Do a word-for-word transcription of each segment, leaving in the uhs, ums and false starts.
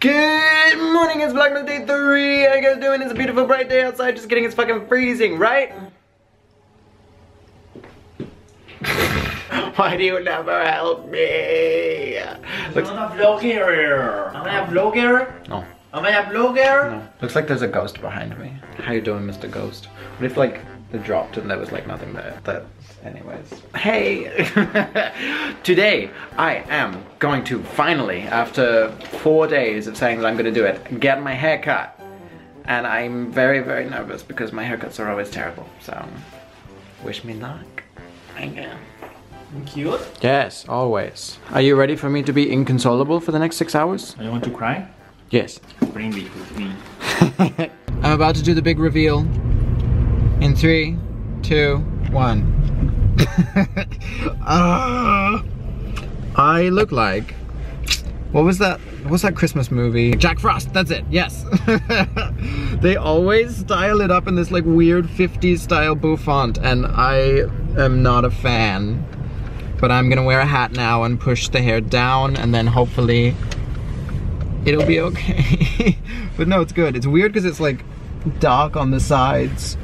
Good morning, it's Vlogmas day three. How you guys doing? It's a beautiful bright day outside. Just kidding, it's fucking freezing, right? Why do you never help me? Looks I'm a vlogger. Am I a vlogger? No. Am I a vlogger? No. Looks like there's a ghost behind me. How you doing, Mister Ghost? What if like it dropped and there was like nothing there? That anyways. Hey! Today I am going to finally, after four days of saying that I'm gonna do it, get my hair cut. And I'm very, very nervous because my haircuts are always terrible. So wish me luck. Thank you. Cute? Yes, always. Are you ready for me to be inconsolable for the next six hours? Do you want to cry? Yes. Bring it with me. I'm about to do the big reveal. In three, two, one. uh, I look like... What was that? What's that Christmas movie? Jack Frost, that's it, yes. They always style it up in this like weird fifties style bouffant, and I am not a fan. But I'm gonna wear a hat now and push the hair down, and then hopefully it'll be okay. But no, it's good. It's weird because it's like dark on the sides,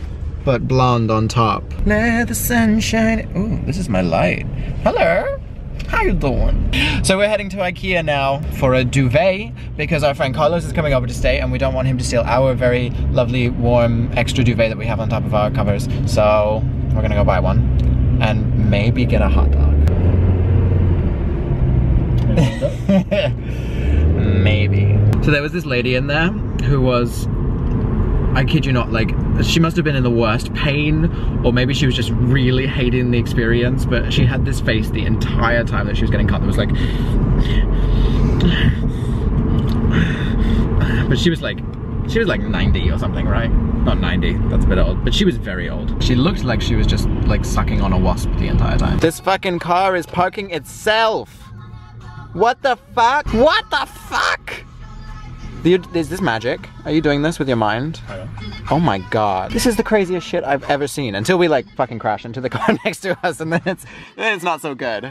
but blonde on top. Let the sunshine. Ooh, this is my light. Hello. How you doing? So we're heading to Ikea now for a duvet because our friend Carlos is coming over to stay and we don't want him to steal our very lovely, warm, extra duvet that we have on top of our covers. So we're gonna go buy one and maybe get a hot dog. Maybe. So there was this lady in there who was, I kid you not, like, she must have been in the worst pain, or maybe she was just really hating the experience, but she had this face the entire time that she was getting cut that was like... But she was like, she was like ninety or something, right? Not ninety, that's a bit old, but she was very old. She looked like she was just like sucking on a wasp the entire time. This fucking car is parking itself! What the fuck? What the fuck? You, is this magic? Are you doing this with your mind? I don't. Oh my god. This is the craziest shit I've ever seen until we like fucking crash into the car next to us and then it's, then it's not so good.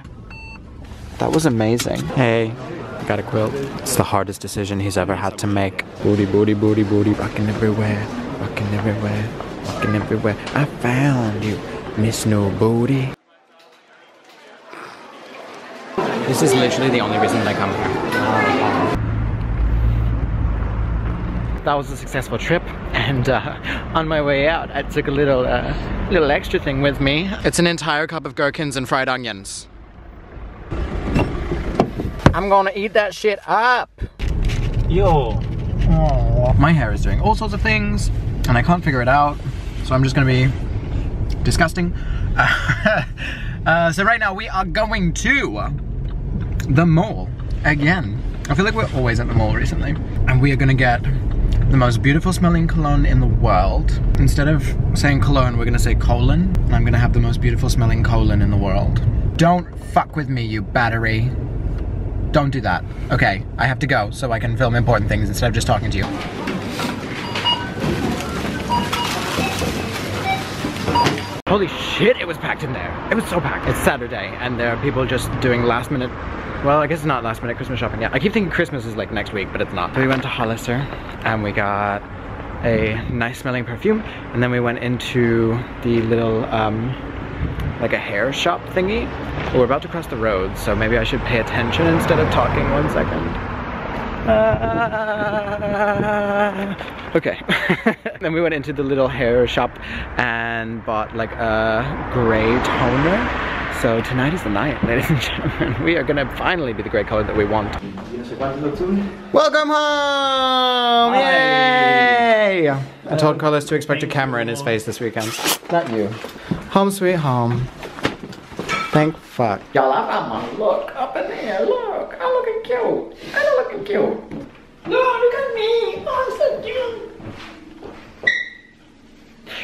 That was amazing. Hey, I got a quilt. It's the hardest decision he's ever had to make. Booty, booty, booty, booty. Rocking everywhere, rocking everywhere, rocking everywhere. I found you, Miss No Booty. This is literally the only reason I come here. That was a successful trip, and uh, on my way out, I took a little, uh, little extra thing with me. It's an entire cup of gherkins and fried onions. I'm gonna eat that shit up. Yo. Aww. My hair is doing all sorts of things, and I can't figure it out, so I'm just gonna be disgusting. Uh, uh, so right now, we are going to the mall again. I feel like we're always at the mall recently, and we are gonna get the most beautiful smelling cologne in the world. Instead of saying cologne, we're gonna say colon. And I'm gonna have the most beautiful smelling colon in the world. Don't fuck with me, you battery. Don't do that. Okay, I have to go so I can film important things instead of just talking to you. Holy shit, it was packed in there. It was so packed. It's Saturday and there are people just doing last minute. Well, I guess it's not last minute Christmas shopping yet. I keep thinking Christmas is like next week, but it's not. So we went to Hollister and we got a nice smelling perfume. And then we went into the little, um, like a hair shop thingy. Well, we're about to cross the road, so maybe I should pay attention instead of talking. One second. Uh, okay. Then we went into the little hair shop and bought like a gray toner. So tonight is the night, ladies and gentlemen. We are gonna finally be the great color that we want. Welcome home! Yay! I told Carlos to expect a camera in his face this weekend. Not you. Home sweet home. Thank fuck. Y'all, I found my look up in here. Look, I'm looking cute. I'm looking cute. No, look at me. Oh, I'm so cute.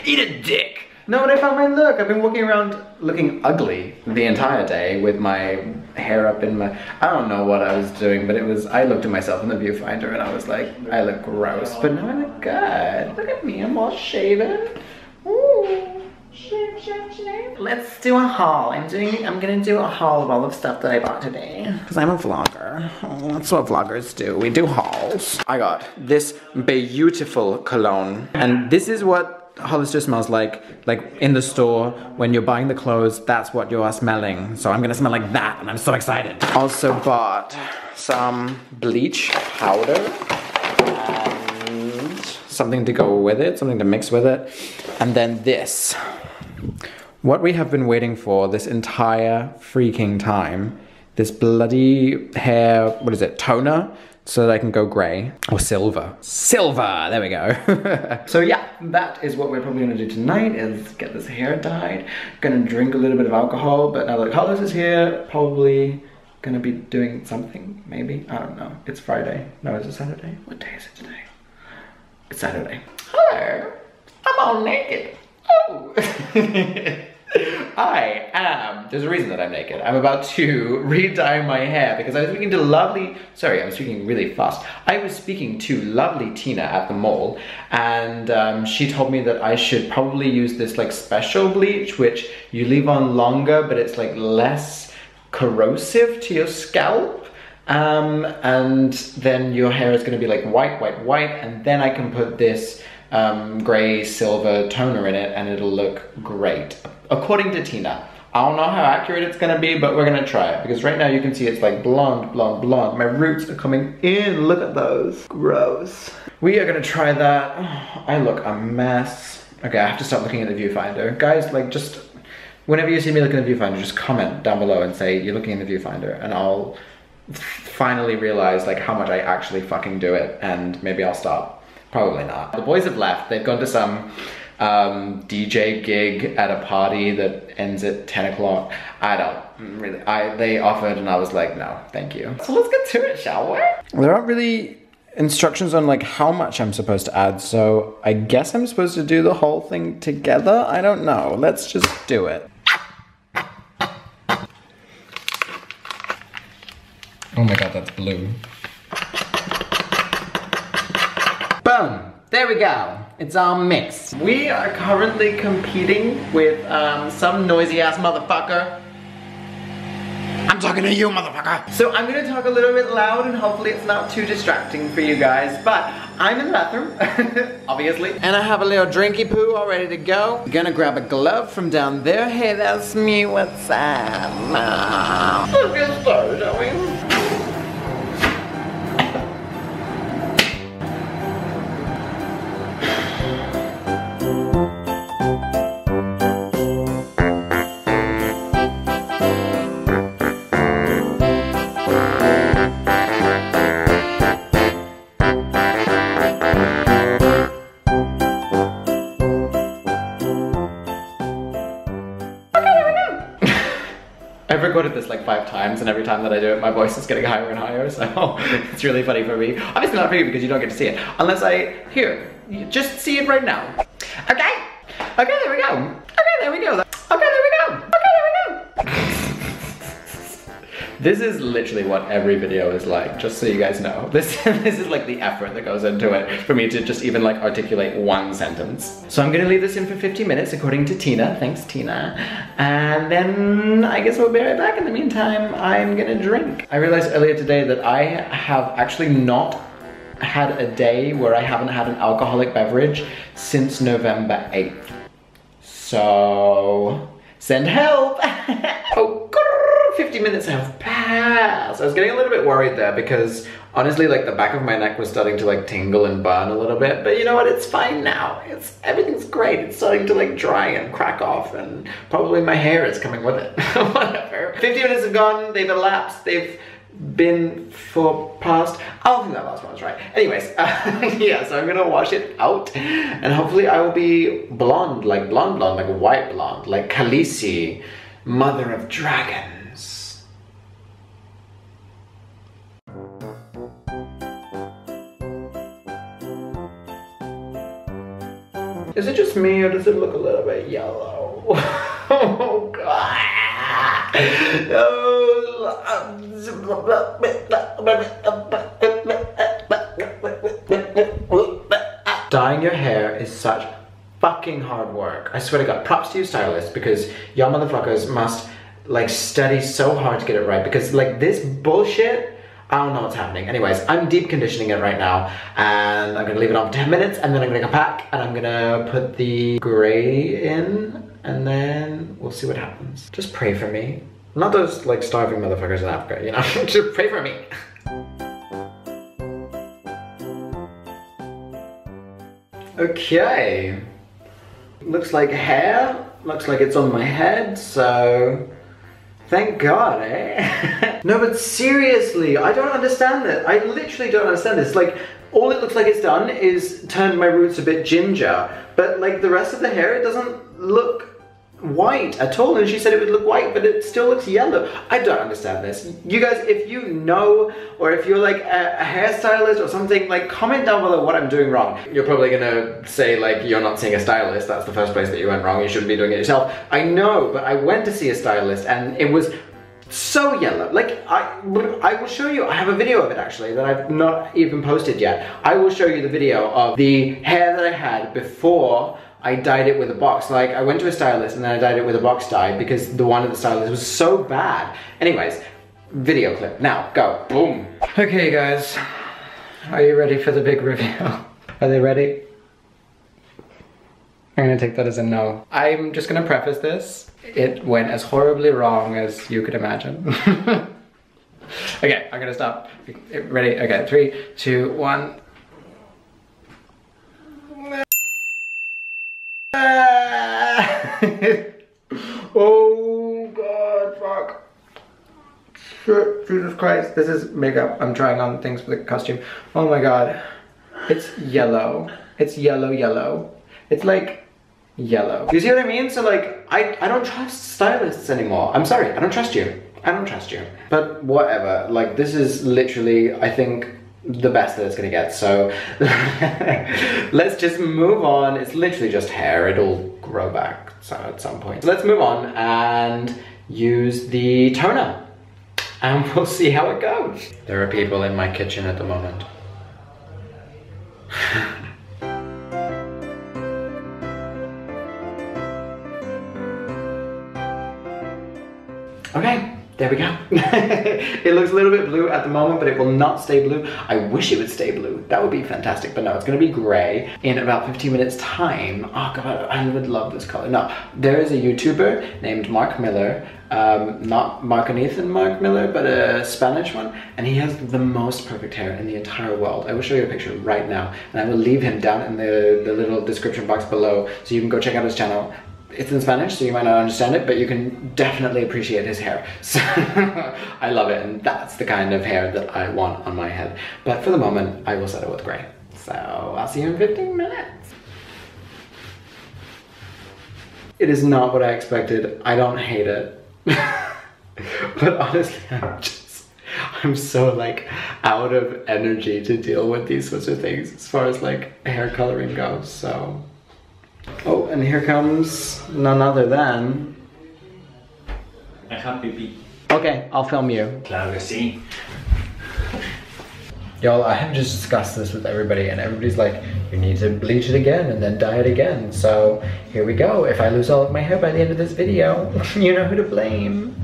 Eat a dick. No, but I found my look. I've been walking around looking ugly the entire day with my hair up in my... I don't know what I was doing, but it was... I looked at myself in the viewfinder and I was like, I look gross, but now I look good. Look at me, I'm all shaven. Ooh, shave, shave, shave. Let's do a haul. I'm doing, I'm gonna do a haul of all the stuff that I bought today. Cause I'm a vlogger. Oh, that's what vloggers do. We do hauls. I got this beautiful cologne. And this is what Hollister smells like. Like in the store, when you're buying the clothes, that's what you are smelling. So I'm gonna smell like that and I'm so excited. Also bought some bleach powder. And something to go with it, something to mix with it. And then this. What we have been waiting for this entire freaking time, this bloody hair, what is it, toner, so that I can go grey or silver. Silver, there we go. So yeah, that is what we're probably gonna do tonight, is get this hair dyed. Gonna drink a little bit of alcohol, but now that Carlos is here, probably gonna be doing something, maybe, I don't know. It's Friday, no, is it Saturday? What day is it today? It's Saturday. Hello, I'm all naked. Oh. I am, there's a reason that I'm naked. I'm about to re-dye my hair because I was speaking to lovely, sorry, I'm speaking really fast. I was speaking to lovely Tina at the mall, and um, she told me that I should probably use this like special bleach, which you leave on longer, but it's like less corrosive to your scalp. Um, and then your hair is gonna be like white, white, white, and then I can put this Um, grey silver toner in it and it'll look great. According to Tina. I don't know how accurate it's gonna be, but we're gonna try it because right now you can see it's like blonde, blonde, blonde. My roots are coming in, look at those. Gross. We are gonna try that. Oh, I look a mess. Okay, I have to stop looking at the viewfinder. Guys, like just, whenever you see me looking at the viewfinder, just comment down below and say you're looking in the viewfinder and I'll finally realize like how much I actually fucking do it and maybe I'll stop. Probably not. The boys have left. They've gone to some um, D J gig at a party that ends at ten o'clock. I don't really. I They offered and I was like, no, thank you. So let's get to it, shall we? There aren't really instructions on like how much I'm supposed to add, so I guess I'm supposed to do the whole thing together? I don't know. Let's just do it. Oh my god, that's blue. Boom! There we go. It's all mixed. We are currently competing with um, some noisy ass motherfucker. I'm talking to you, motherfucker. So I'm gonna talk a little bit loud and hopefully it's not too distracting for you guys, but I'm in the bathroom, obviously. And I have a little drinky poo all ready to go. I'm gonna grab a glove from down there. Hey, that's me, what's up? Let's get started, shall we? I've recorded this like five times, and every time that I do it, my voice is getting higher and higher, so it's really funny for me. Obviously not for you because you don't get to see it. Unless I, here, you just see it right now. Okay, okay, there we go. Okay, there we go. Okay, there we go. Okay, there we go. This is literally what every video is like, just so you guys know. This, this is like the effort that goes into it for me to just even like articulate one sentence. So I'm gonna leave this in for fifty minutes according to Tina. Thanks, Tina. And then I guess we'll be right back. In the meantime, I'm gonna drink. I realized earlier today that I have actually not had a day where I haven't had an alcoholic beverage since November eighth. So, send help! Oh, fifty minutes have passed. I was getting a little bit worried there because honestly, like the back of my neck was starting to like tingle and burn a little bit, but you know what? It's fine now. It's everything's great. It's starting to like dry and crack off and probably my hair is coming with it. Whatever. fifty minutes have gone. They've elapsed. They've been for past. I don't think that last one was right. Anyways, uh, yeah, so I'm gonna wash it out and hopefully I will be blonde, like blonde blonde, like white blonde, like Khaleesi, mother of dragons. Is it just me or does it look a little bit yellow? Oh god! Dyeing your hair is such fucking hard work. I swear to God, props to you stylists, because y'all motherfuckers must like study so hard to get it right, because like this bullshit, I don't know what's happening. Anyways, I'm deep conditioning it right now, and I'm gonna leave it on for ten minutes, and then I'm gonna come back and I'm gonna put the gray in, and then we'll see what happens. Just pray for me. Not those like starving motherfuckers in Africa, you know? Just pray for me. Okay. Looks like hair, looks like it's on my head, so thank God, eh? No, but seriously, I don't understand this. I literally don't understand this. Like, all it looks like it's done is turned my roots a bit ginger, but like the rest of the hair, it doesn't look white at all. And she said it would look white, but it still looks yellow. I don't understand this. You guys, if you know, or if you're like a, a hairstylist or something, like comment down below what I'm doing wrong. You're probably gonna say like, you're not seeing a stylist, that's the first place that you went wrong, you shouldn't be doing it yourself. I know, but I went to see a stylist and it was so yellow. Like, I, I will show you, I have a video of it actually that I've not even posted yet. I will show you the video of the hair that I had before I dyed it with a box. Like, I went to a stylist and then I dyed it with a box dye because the one at the stylist was so bad. Anyways, video clip. Now, go. Boom. Okay, guys. Are you ready for the big reveal? Are they ready? I'm gonna take that as a no. I'm just gonna preface this. It went as horribly wrong as you could imagine. Okay, I'm gonna stop. Ready? Okay, three, two, one. Oh God, fuck. Shit, Jesus Christ, this is makeup. I'm trying on things for the costume. Oh my God. It's yellow. It's yellow, yellow. It's like yellow. You see what I mean? So like, I, I don't trust stylists anymore. I'm sorry, I don't trust you. I don't trust you. But whatever, like this is literally, I think, the best that it's gonna get, so let's just move on. It's literally just hair, it'll grow back so at some point. So let's move on and use the toner and we'll see how it goes. There are people in my kitchen at the moment. Okay. There we go. It looks a little bit blue at the moment, but it will not stay blue. I wish it would stay blue. That would be fantastic, but no, it's gonna be gray in about fifteen minutes time. Oh God, I would love this color. No, there is a YouTuber named Mark Miller, um, not Mark and Ethan Mark Miller, but a Spanish one, and he has the most perfect hair in the entire world. I will show you a picture right now, and I will leave him down in the, the little description box below, so you can go check out his channel. It's in Spanish, so you might not understand it, but you can definitely appreciate his hair. So I love it, and that's the kind of hair that I want on my head. But for the moment, I will settle with grey. So I'll see you in fifteen minutes. It is not what I expected. I don't hate it. But honestly, I'm just, I'm so like out of energy to deal with these sorts of things as far as like hair coloring goes, so. Oh, and here comes none other than... I have pee-pee. Okay, I'll film you. Claro que sí. Y'all, I have just discussed this with everybody and everybody's like, you need to bleach it again and then dye it again. So, here we go. If I lose all of my hair by the end of this video, you know who to blame.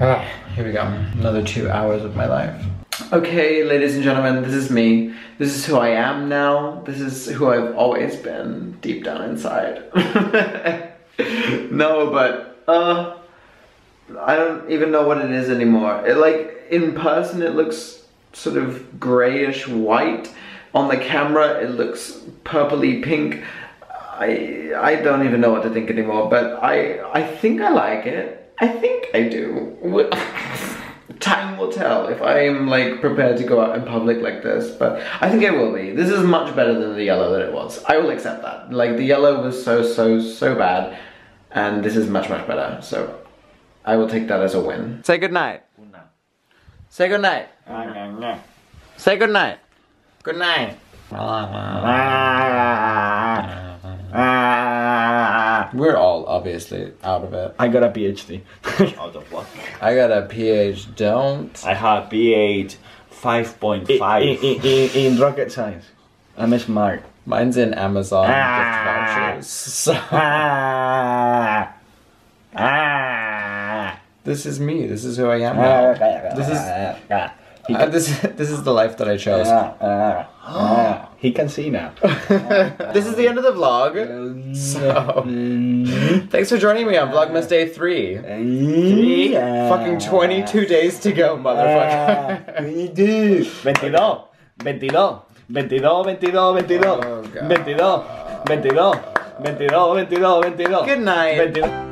Ah, here we go. Another two hours of my life. Okay, ladies and gentlemen, this is me. This is who I am now. This is who I've always been, deep down inside. No, but, uh, I don't even know what it is anymore. It, like, in person it looks sort of grayish white. On the camera it looks purpley pink. I, I don't even know what to think anymore, but I, I think I like it. I think I do. Time will tell if I'm like prepared to go out in public like this, but I think I will be. This is much better than the yellow that it was. I will accept that. Like the yellow was so, so, so bad, and this is much, much better. So I will take that as a win. Say goodnight. Good night. Say goodnight. Night. Say goodnight. Good night. We're all obviously out of it. I got a PhD. Out of what? I got a PhD. Don't. I had PhD five point five. In, in, in, in rocket science. I miss Mark. Mine's in Amazon ah, gift vouchers. So ah, ah, this is me. This is who I am now. This is. Can, uh, this, this is the life that I chose. Uh, uh, uh, he can see now. This is the end of the vlog. So, thanks for joining me on Vlogmas Day three. three fucking twenty-two days to go, motherfucker. twenty-two. twenty-two. twenty-two. twenty-two. twenty-two. twenty-two. twenty-two. twenty-two. Good night. twenty-two.